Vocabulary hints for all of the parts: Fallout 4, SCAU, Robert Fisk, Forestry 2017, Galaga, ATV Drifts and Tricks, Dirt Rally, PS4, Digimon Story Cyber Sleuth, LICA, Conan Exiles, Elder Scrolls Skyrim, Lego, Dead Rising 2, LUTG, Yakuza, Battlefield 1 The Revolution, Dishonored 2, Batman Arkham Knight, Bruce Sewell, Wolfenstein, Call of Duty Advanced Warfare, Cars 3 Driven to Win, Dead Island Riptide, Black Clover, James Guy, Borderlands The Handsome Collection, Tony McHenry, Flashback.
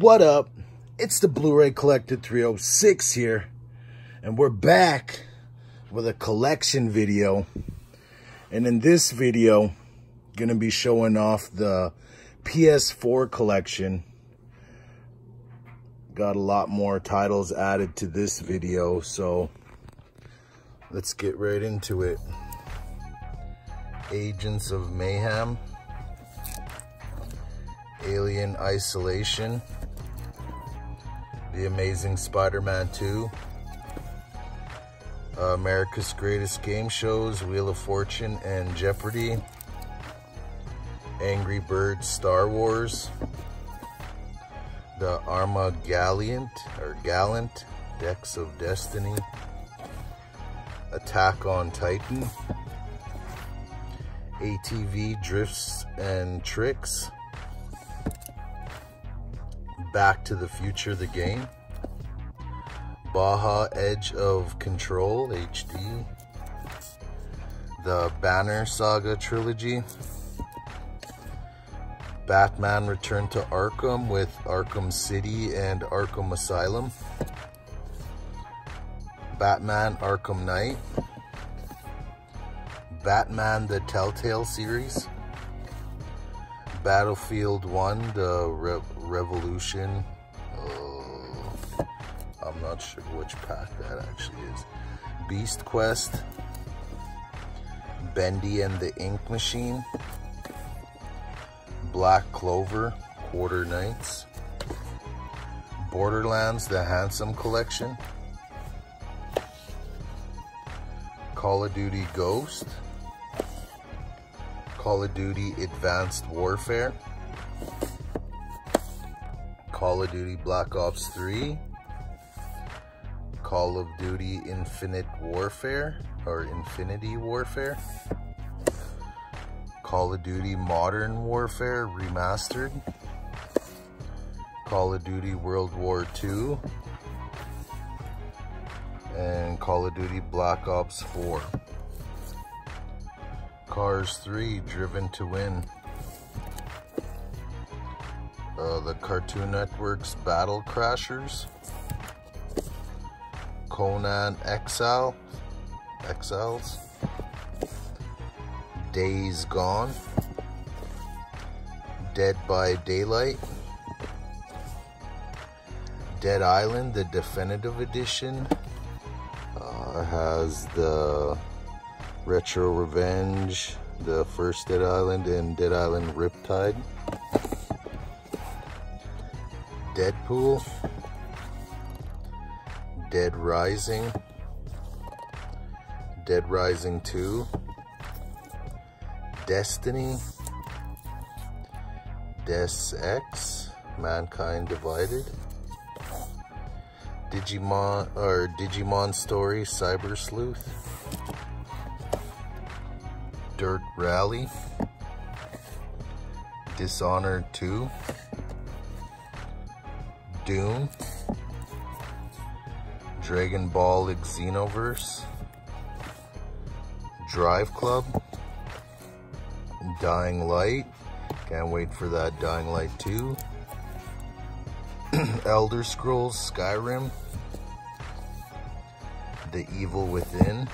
What up? It's the Blu-ray Collector 306 here, and we're back with a collection video. And in this video, gonna be showing off the PS4 collection. Got a lot more titles added to this video, so let's get right into it. Agents of Mayhem, Alien Isolation, The Amazing Spider-Man 2, America's Greatest Game Shows, Wheel of Fortune and Jeopardy, Angry Birds, Star Wars, the Armagallant or Gallant Decks of Destiny, Attack on Titan, ATV Drifts and Tricks, Back to the Future the game, Baja Edge of Control HD, the Banner Saga Trilogy, Batman Return to Arkham with Arkham City and Arkham Asylum, Batman Arkham Knight, Batman the Telltale series, Battlefield 1 The Revolution, I'm not sure which pack that actually is, Beast Quest, Bendy and the Ink Machine, Black Clover, Quarter Nights, Borderlands The Handsome Collection, Call of Duty Ghost, Call of Duty Advanced Warfare, Call of Duty Black Ops 3, Call of Duty Infinite Warfare or Infinity Warfare, Call of Duty Modern Warfare Remastered, Call of Duty World War II, and Call of Duty Black Ops 4. Cars 3 Driven to Win, the Cartoon Network's Battle Crashers, Conan Exiles, Days Gone, Dead by Daylight, Dead Island the Definitive Edition, has the Retro Revenge, the first Dead Island, and Dead Island Riptide. Deadpool, Dead Rising, Dead Rising 2, Destiny, Deus Ex, Mankind Divided, Digimon Story, Cyber Sleuth, Dirt Rally, Dishonored 2, Doom, Dragon Ball Xenoverse, Drive Club, Dying Light, can't wait for that Dying Light 2, Elder Scrolls Skyrim, The Evil Within,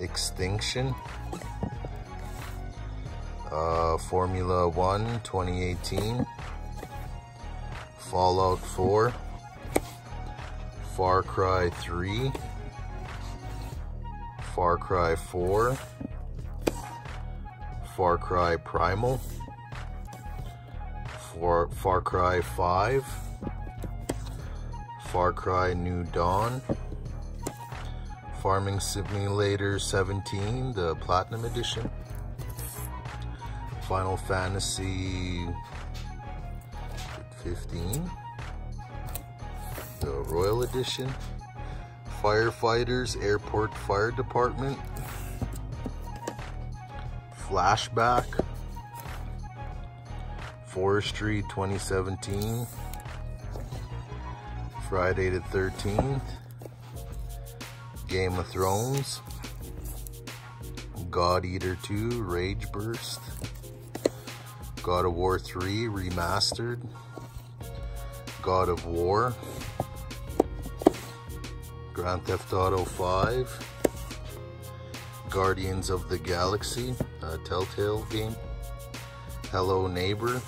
Extinction, Formula 1 2018, Fallout 4, Far Cry 3, Far Cry 4, Far Cry Primal, Far Cry 5, Far Cry New Dawn, Farming Simulator 17, the Platinum Edition, Final Fantasy 15, the Royal Edition, Firefighters, Airport Fire Department, Flashback, Forestry 2017, Friday the 13th, Game of Thrones, God Eater 2, Rage Burst, God of War 3 Remastered, God of War, Grand Theft Auto 5, Guardians of the Galaxy, a Telltale game, Hello Neighbor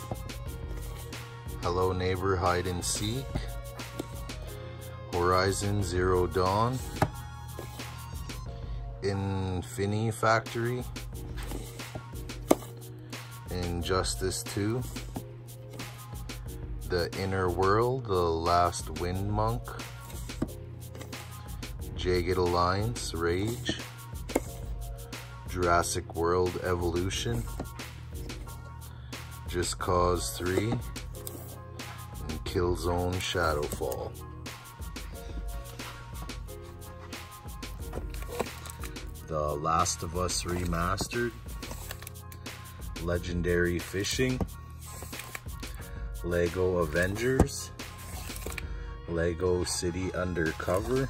Hide and Seek, Horizon Zero Dawn, Infinity Factory, Injustice 2, The Inner World, The Last Wind Monk, Jagged Alliance, Rage, Jurassic World Evolution, Just Cause 3, and Killzone Shadowfall. The Last of Us Remastered, Legendary Fishing, Lego Avengers, Lego City Undercover,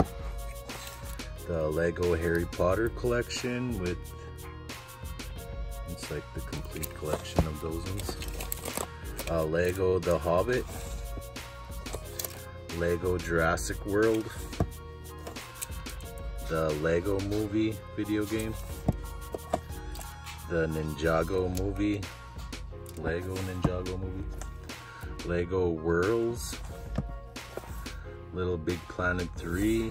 the Lego Harry Potter collection with, it's like the complete collection of those ones, Lego The Hobbit, Lego Jurassic World, the Lego Movie video game, the Ninjago movie, Lego Ninjago movie, Lego Worlds, Little Big Planet 3,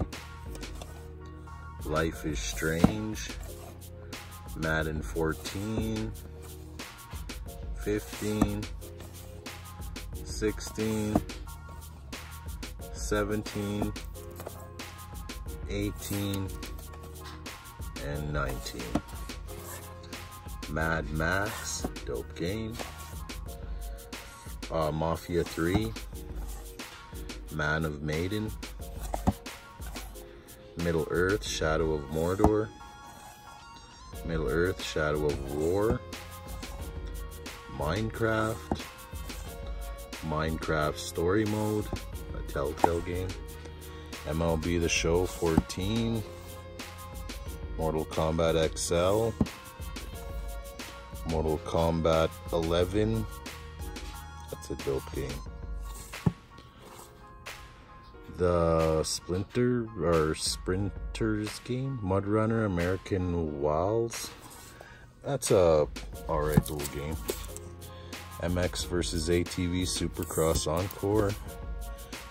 Life is Strange, Madden 14, 15, 16, 17, 18, and 19. Mad Max, dope game, Mafia 3, Man of Maiden, Middle Earth, Shadow of Mordor, Middle Earth, Shadow of War, Minecraft, Minecraft Story Mode, a Telltale game, MLB The Show 14, Mortal Kombat XL, Mortal Kombat 11, that's a dope game. The Sprinters game, Mud Runner, American Wilds, that's a alright little game. MX vs ATV Supercross Encore,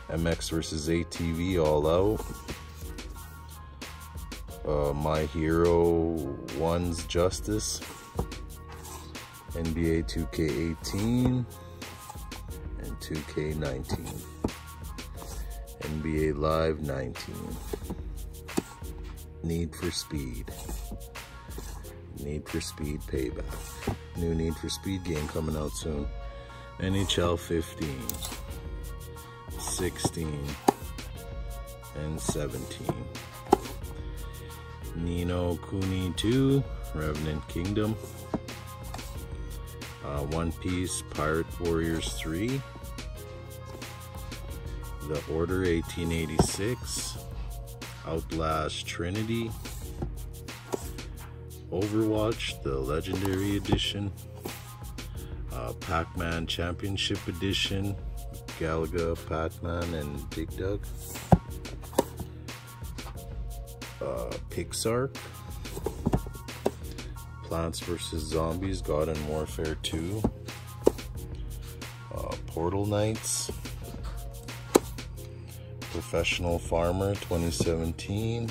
MX vs ATV All Out, My Hero 1's Justice, NBA 2K18 and 2K19, NBA Live 19, Need for Speed Payback, new Need for Speed game coming out soon, NHL 15, 16, and 17, Ni no Kuni 2, Revenant Kingdom, One Piece Pirate Warriors 3, The Order 1886, Outlast Trinity, Overwatch the Legendary Edition, Pac-Man Championship Edition, Galaga, Pac-Man, and Dig Dug, Pixark, Plants vs. Zombies, God and Warfare 2, Portal Knights, Professional Farmer 2017,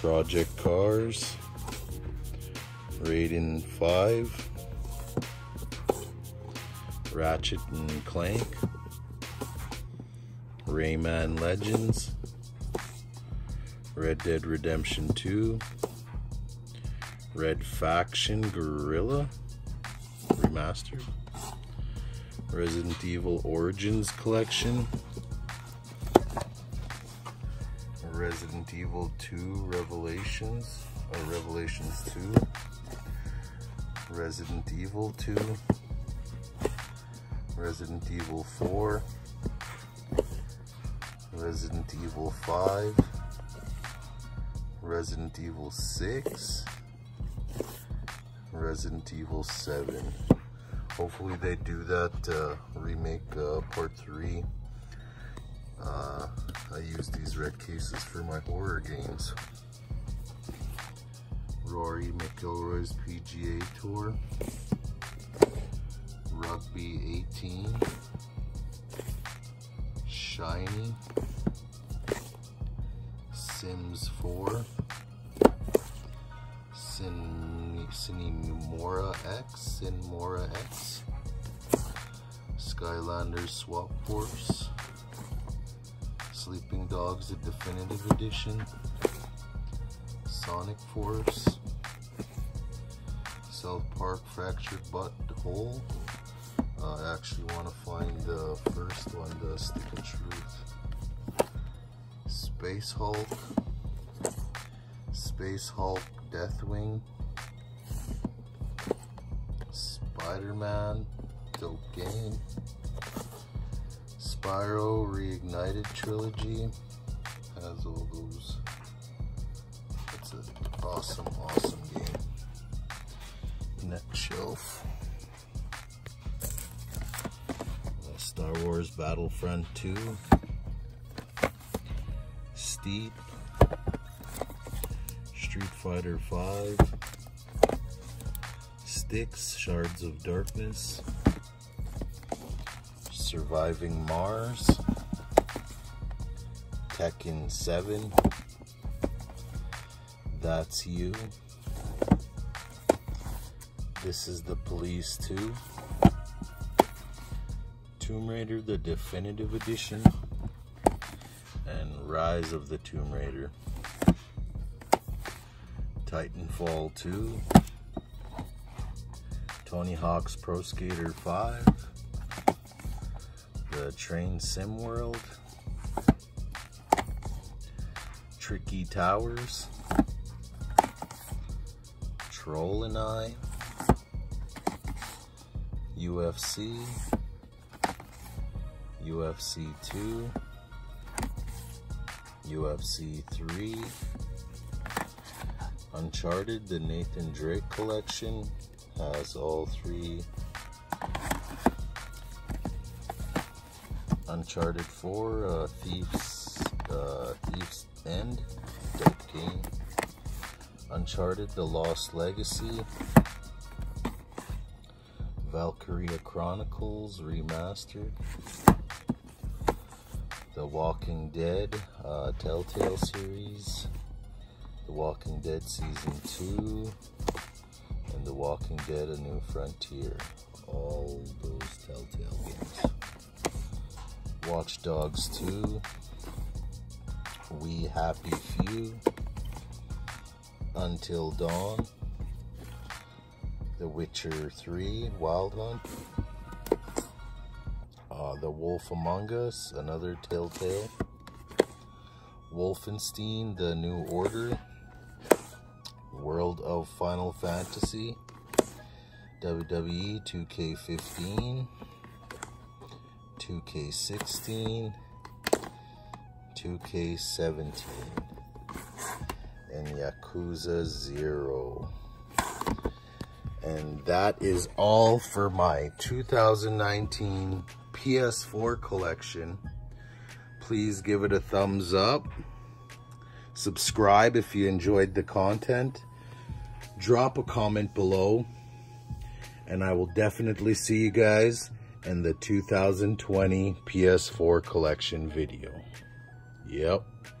Project Cars, Raiden 5, Ratchet and Clank, Rayman Legends, Red Dead Redemption 2, Red Faction Guerrilla Remastered, Resident Evil Origins Collection, Resident Evil 2 Revelations, or Revelations 2, Resident Evil 2, Resident Evil 4, Resident Evil 5, Resident Evil 6, Resident Evil 7. Hopefully they do that remake part 3 I use these red cases for my horror games. Rory McIlroy's PGA Tour, Rugby 18, Shiny, Sims 4, Sinimora X, Skylanders Swap Force, Sleeping Dogs: The Definitive Edition, Sonic Force, South Park Fractured Butt Hole. I actually want to find the first one, the Stick of Truth. Space Hulk, Space Hulk Deathwing, Spider-Man, dope game, Spyro Reignited Trilogy, has all those. It's an awesome game. Next shelf. Star Wars Battlefront 2, Steep, Street Fighter 5, Styx, Shards of Darkness, Surviving Mars, Tekken 7, That's You, This Is the Police 2, Tomb Raider the Definitive Edition, and Rise of the Tomb Raider, Titanfall 2, Tony Hawk's Pro Skater 5, The Train Sim World, Tricky Towers, Troll and I, UFC, UFC 2, UFC 3, Uncharted, the Nathan Drake collection, has all three, Uncharted 4, Thief's End, dope game, Uncharted, The Lost Legacy, Valkyria Chronicles Remastered, The Walking Dead Telltale series, The Walking Dead Season 2, and The Walking Dead: A New Frontier. All those Telltale games. Watch Dogs 2, We Happy Few, Until Dawn, The Witcher 3, Wild Hunt, The Wolf Among Us, another Telltale, Wolfenstein, The New Order, World of Final Fantasy, WWE 2K15, 2K16, 2K17, and Yakuza 0. And that is all for my 2019 PS4 collection. Please give it a thumbs up. Subscribe if you enjoyed the content. Drop a comment below. And I will definitely see you guys in the 2020 PS4 collection video. Yep.